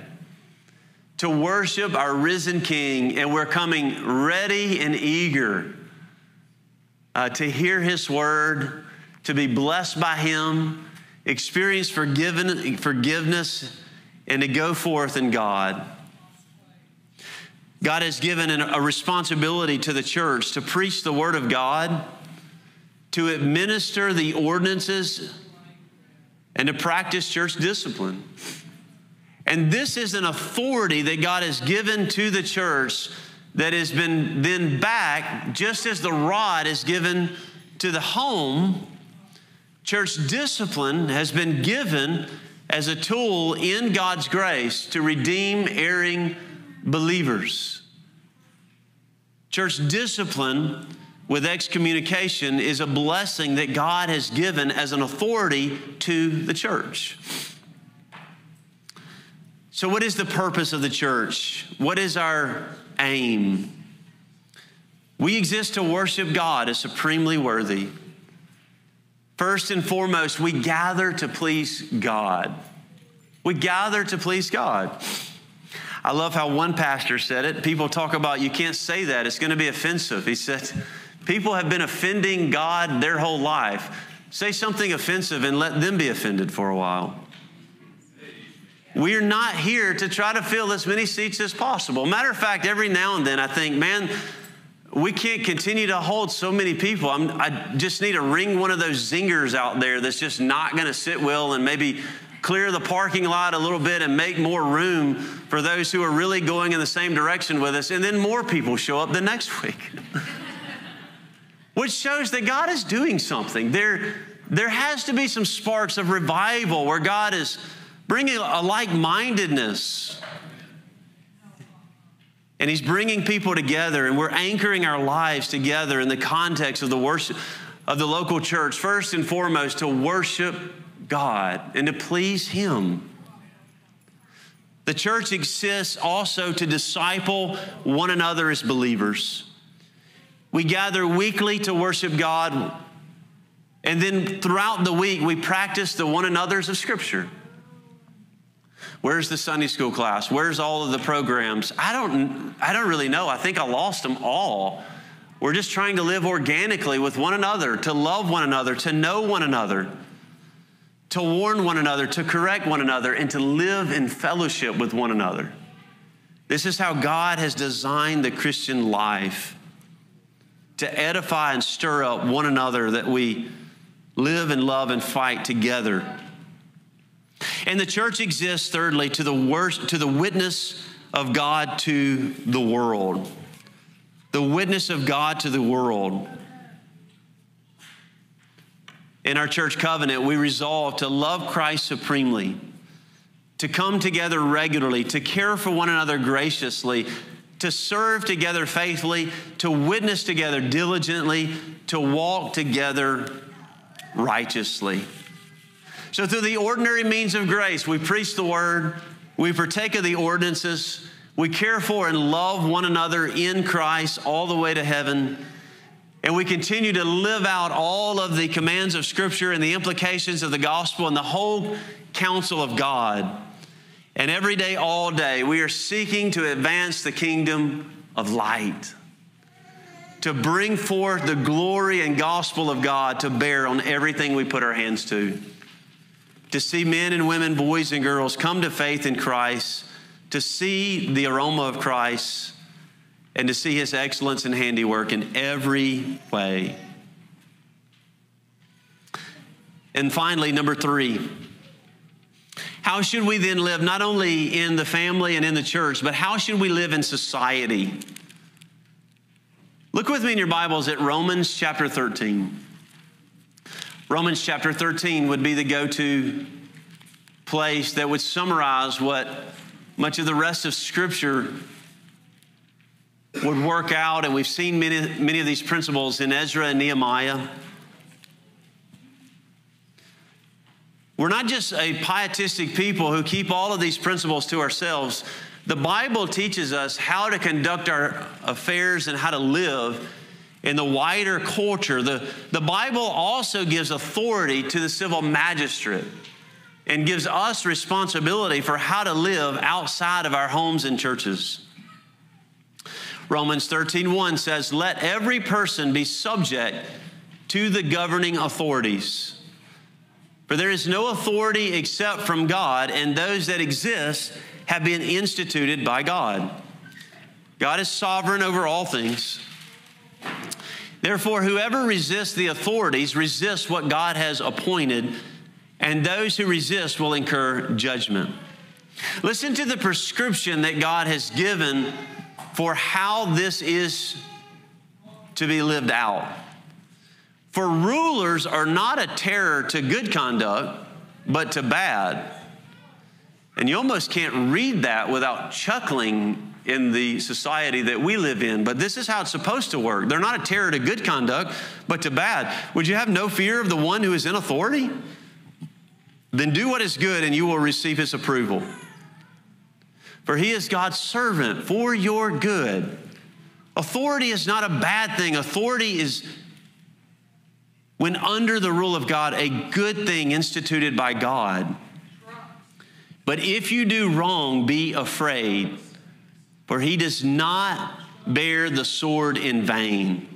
to worship our risen King, and we're coming ready and eager uh, to hear his word, to be blessed by him, experience forgiven, forgiveness, and to go forth in God. God has given an, a responsibility to the church to preach the word of God, to administer the ordinances, and to practice church discipline. And this is an authority that God has given to the church that has been then back, just as the rod is given to the home. Church discipline has been given as a tool in God's grace to redeem erring believers. Church discipline with excommunication is a blessing that God has given as an authority to the church. So what is the purpose of the church? What is our aim? We exist to worship God as supremely worthy. First and foremost, we gather to please God. We gather to please God. I love how one pastor said it. People talk about, you can't say that, it's going to be offensive. He said, people have been offending God their whole life. Say something offensive and let them be offended for a while. We're not here to try to fill as many seats as possible. Matter of fact, every now and then I think, man, we can't continue to hold so many people. I'm, I just need to ring one of those zingers out there that's just not going to sit well, and maybe clear the parking lot a little bit and make more room for those who are really going in the same direction with us. And then more people show up the next week, which shows that God is doing something. There, there has to be some sparks of revival where God is bringing a like-mindedness. And he's bringing people together, and we're anchoring our lives together in the context of the worship of the local church, first and foremost, to worship God and to please him. The church exists also to disciple one another as believers. We gather weekly to worship God, and then throughout the week, we practice the one another's of Scripture. Where's the Sunday school class? Where's all of the programs? I don't, I don't really know. I think I lost them all. We're just trying to live organically with one another, to love one another, to know one another, to warn one another, to correct one another, and to live in fellowship with one another. This is how God has designed the Christian life, to edify and stir up one another, that we live and love and fight together. And the church exists, thirdly, to the worst, to the witness of God to the world. The witness of God to the world. In our church covenant, we resolve to love Christ supremely, to come together regularly, to care for one another graciously, to serve together faithfully, to witness together diligently, to walk together righteously. So through the ordinary means of grace, we preach the word, we partake of the ordinances, we care for and love one another in Christ all the way to heaven, and we continue to live out all of the commands of Scripture and the implications of the gospel and the whole counsel of God. And every day, all day, we are seeking to advance the kingdom of light, to bring forth the glory and gospel of God to bear on everything we put our hands to. To see men and women, boys and girls come to faith in Christ, to see the aroma of Christ, and to see his excellence and handiwork in every way. And finally, number three, how should we then live not only in the family and in the church, but how should we live in society? Look with me in your Bibles at Romans chapter thirteen. Romans chapter thirteen would be the go-to place that would summarize what much of the rest of Scripture would work out, and we've seen many, many of these principles in Ezra and Nehemiah. We're not just a pietistic people who keep all of these principles to ourselves. The Bible teaches us how to conduct our affairs and how to live in the wider culture. The, the Bible also gives authority to the civil magistrate and gives us responsibility for how to live outside of our homes and churches. Romans thirteen one says, "Let every person be subject to the governing authorities. For there is no authority except from God, and those that exist have been instituted by God." God is sovereign over all things. Therefore, whoever resists the authorities resists what God has appointed, and those who resist will incur judgment. Listen to the prescription that God has given for how this is to be lived out. For rulers are not a terror to good conduct, but to bad. And you almost can't read that without chuckling in the society that we live in, but this is how it's supposed to work. They're not a terror to good conduct, but to bad. Would you have no fear of the one who is in authority? Then do what is good, and you will receive his approval. For he is God's servant for your good. Authority is not a bad thing. Authority is, when under the rule of God, a good thing instituted by God. But if you do wrong, be afraid. For he does not bear the sword in vain,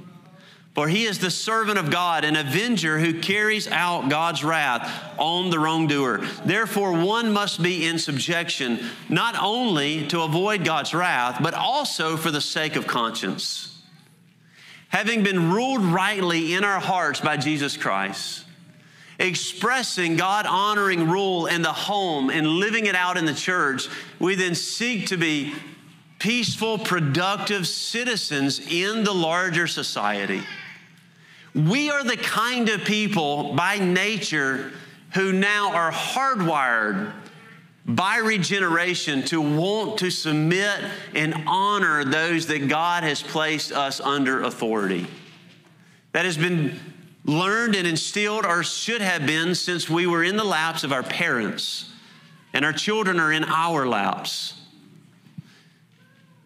For he is the servant of God, an avenger who carries out God's wrath on the wrongdoer. Therefore, one must be in subjection, not only to avoid God's wrath, but also for the sake of conscience. Having been ruled rightly in our hearts by Jesus Christ, expressing God-honoring rule in the home and living it out in the church, we then seek to be peaceful, productive citizens in the larger society. We are the kind of people by nature who now are hardwired by regeneration to want to submit and honor those that God has placed us under authority. That has been learned and instilled, or should have been, since we were in the laps of our parents, and our children are in our laps.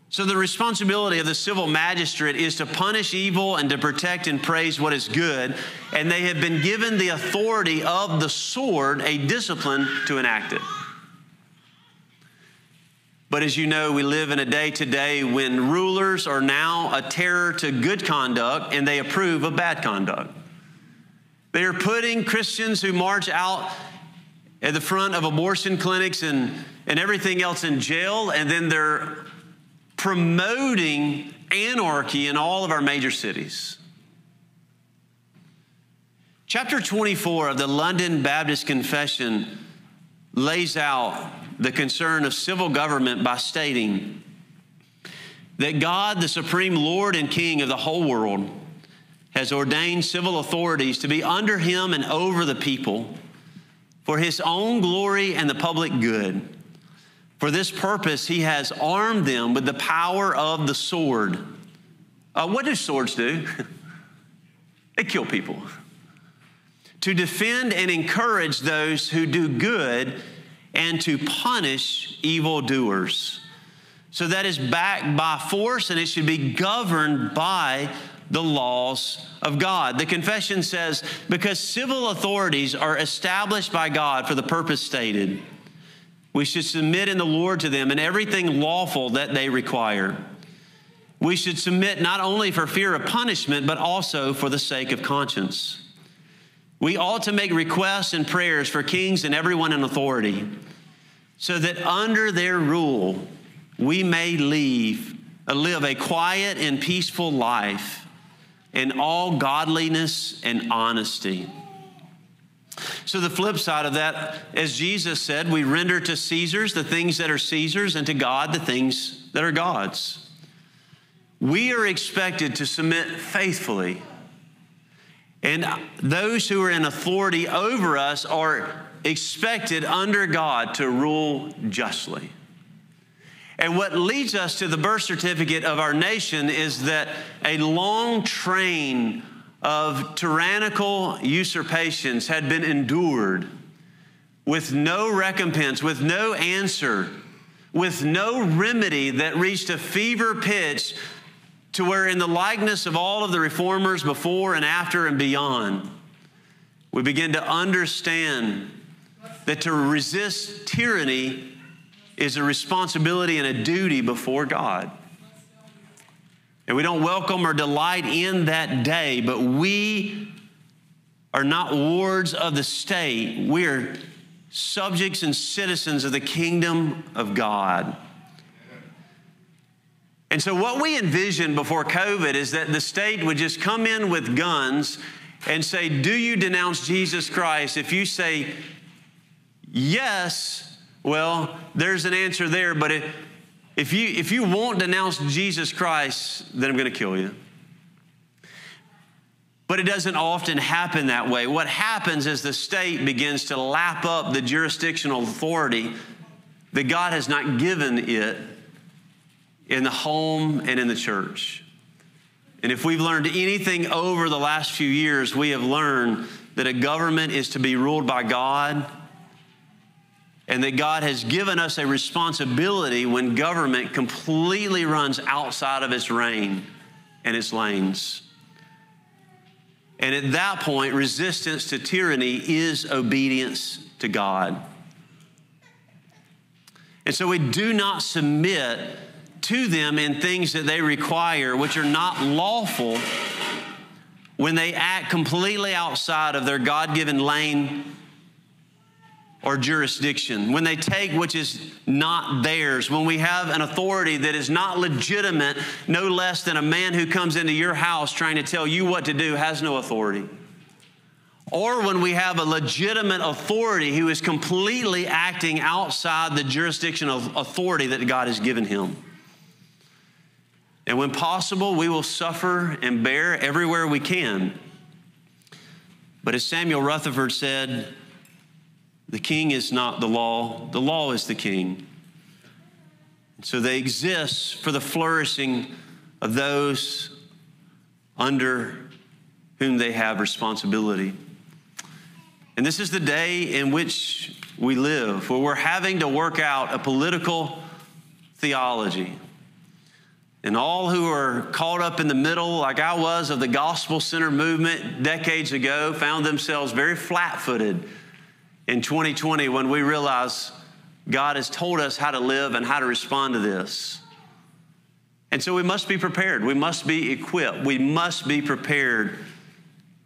So the responsibility of the civil magistrate is to punish evil and to protect and praise what is good, and they have been given the authority of the sword, a discipline to enact it. But as you know, we live in a day today when rulers are now a terror to good conduct, and they approve of bad conduct. They are putting Christians who march out at the front of abortion clinics and, and everything else in jail, and then they're promoting anarchy in all of our major cities. Chapter twenty-four of the London Baptist Confession lays out the concern of civil government by stating that God, the supreme Lord and King of the whole world, has ordained civil authorities to be under him and over the people for his own glory and the public good. For this purpose, he has armed them with the power of the sword. Uh, what do swords do? They kill people. To defend and encourage those who do good and to punish evildoers. So that is backed by force, and it should be governed by the laws of God. The confession says, because civil authorities are established by God for the purpose stated, we should submit in the Lord to them in everything lawful that they require. We should submit not only for fear of punishment, but also for the sake of conscience. We ought to make requests and prayers for kings and everyone in authority, so that under their rule we may live, live a quiet and peaceful life in all godliness and honesty. So the flip side of that, as Jesus said, we render to Caesar's the things that are Caesar's and to God the things that are God's. We are expected to submit faithfully. And those who are in authority over us are expected under God to rule justly. And what leads us to the birth certificate of our nation is that a long train of tyrannical usurpations had been endured with no recompense, with no answer, with no remedy, that reached a fever pitch to where, in the likeness of all of the reformers before and after and beyond, we begin to understand that to resist tyranny is a responsibility and a duty before God. And we don't welcome or delight in that day, but we are not wards of the state. We are subjects and citizens of the kingdom of God. And so what we envisioned before COVID is that the state would just come in with guns and say, do you denounce Jesus Christ? If you say yes, well, there's an answer there, but it... If you, if you won't denounce Jesus Christ, then I'm going to kill you. But it doesn't often happen that way. What happens is the state begins to lap up the jurisdictional authority that God has not given it in the home and in the church. And if we've learned anything over the last few years, we have learned that a government is to be ruled by God, and that God has given us a responsibility when government completely runs outside of its reign and its lanes. And at that point, resistance to tyranny is obedience to God. And so we do not submit to them in things that they require, which are not lawful, when they act completely outside of their God-given lane or jurisdiction, when they take which is not theirs, when we have an authority that is not legitimate, no less than a man who comes into your house trying to tell you what to do has no authority. Or when we have a legitimate authority who is completely acting outside the jurisdiction of authority that God has given him. And when possible, we will suffer and bear everywhere we can. But as Samuel Rutherford said, the king is not the law, the law is the king. And so they exist for the flourishing of those under whom they have responsibility. And this is the day in which we live, where we're having to work out a political theology. And all who are caught up in the middle, like I was, of the gospel center movement decades ago, found themselves very flat-footed in twenty twenty when we realized God has told us how to live and how to respond to this. And so we must be prepared. We must be equipped. We must be prepared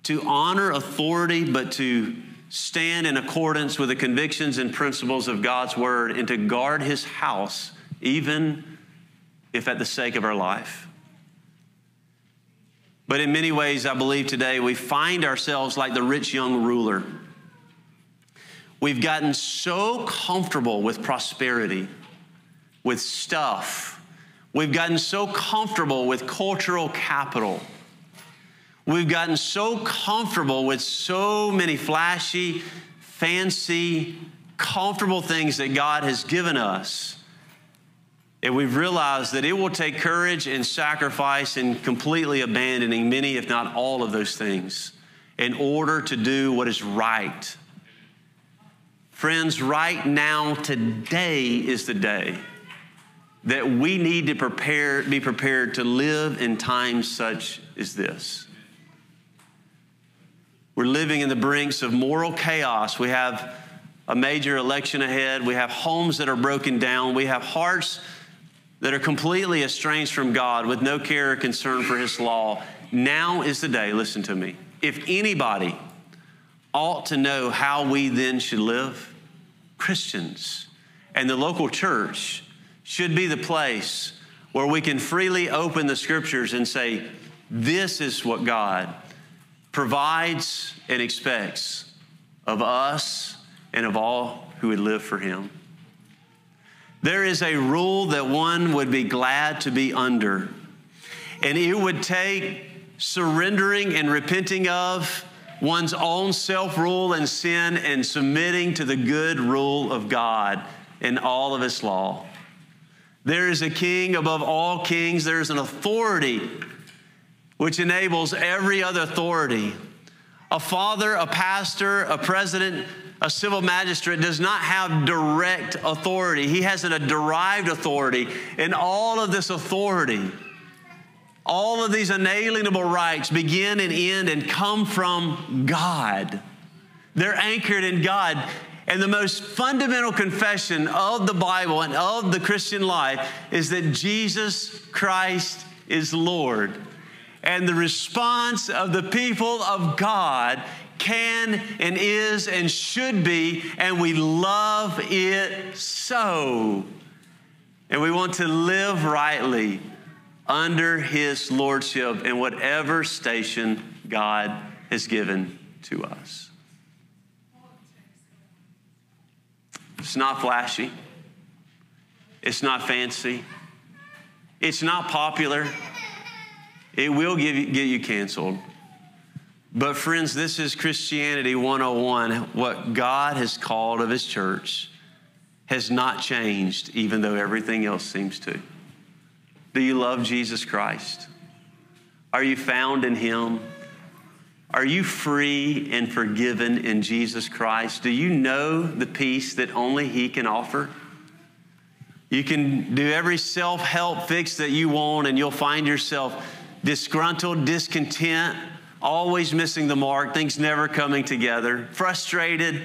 to honor authority, but to stand in accordance with the convictions and principles of God's word and to guard his house, even if at the sake of our life. But in many ways, I believe today we find ourselves like the rich young ruler. We've gotten so comfortable with prosperity, with stuff. We've gotten so comfortable with cultural capital. We've gotten so comfortable with so many flashy, fancy, comfortable things that God has given us. And we've realized that it will take courage and sacrifice and completely abandoning many, if not all, of those things in order to do what is right. Friends, right now, today is the day that we need to prepare, be prepared to live in times such as this. We're living in the brinks of moral chaos. We have a major election ahead. We have homes that are broken down. We have hearts that are completely estranged from God with no care or concern for his law. Now is the day, listen to me, if anybody ought to know how we then should live, Christians and the local church should be the place where we can freely open the scriptures and say, this is what God provides and expects of us and of all who would live for him. There is a rule that one would be glad to be under, and it would take surrendering and repenting of one's own self-rule and sin and submitting to the good rule of God in all of his law. There is a king above all kings. There is an authority which enables every other authority. A father, a pastor, a president, a civil magistrate does not have direct authority. He has a derived authority. And all of this authority, all of these inalienable rights begin and end and come from God. They're anchored in God. And the most fundamental confession of the Bible and of the Christian life is that Jesus Christ is Lord. And the response of the people of God can and is and should be, and we love it so. And we want to live rightly under his lordship in whatever station God has given to us. It's not flashy. It's not fancy. It's not popular. It will give you, get you canceled. But friends, this is Christianity one oh one. What God has called of his church has not changed, even though everything else seems to. Do you love Jesus Christ? Are you found in him? Are you free and forgiven in Jesus Christ? Do you know the peace that only he can offer? You can do every self-help fix that you want, and you'll find yourself disgruntled, discontent, always missing the mark, things never coming together, frustrated.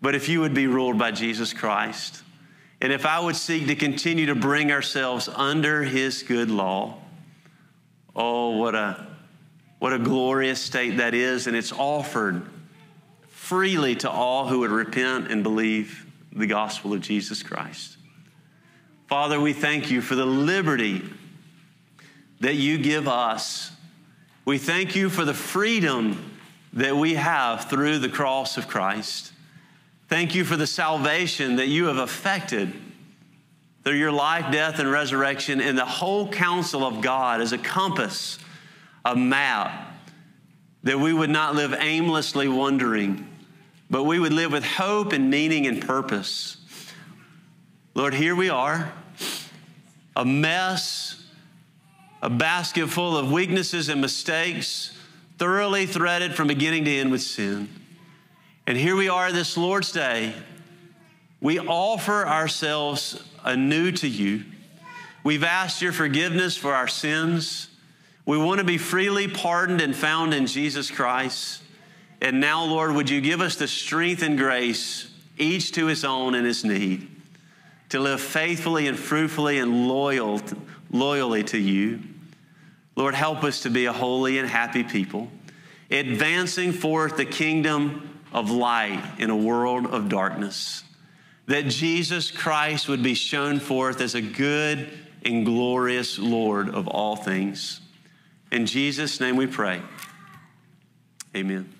But if you would be ruled by Jesus Christ, and if I would seek to continue to bring ourselves under his good law, oh, what a What a glorious state that is, and it's offered freely to all who would repent and believe the gospel of Jesus Christ. Father, we thank you for the liberty that you give us. We thank you for the freedom that we have through the cross of Christ. Thank you for the salvation that you have effected through your life, death, and resurrection, and the whole counsel of God as a compass, a map, that we would not live aimlessly wandering, but we would live with hope and meaning and purpose. Lord, here we are, a mess, a basket full of weaknesses and mistakes, thoroughly threaded from beginning to end with sin. And here we are this Lord's Day. We offer ourselves anew to you. We've asked your forgiveness for our sins. We want to be freely pardoned and found in Jesus Christ. And now, Lord, would you give us the strength and grace, each to his own and his need, to live faithfully and fruitfully and loyal, loyally to you. Lord, help us to be a holy and happy people, advancing forth the kingdom of light in a world of darkness, that Jesus Christ would be shown forth as a good and glorious Lord of all things. In Jesus' name we pray. Amen.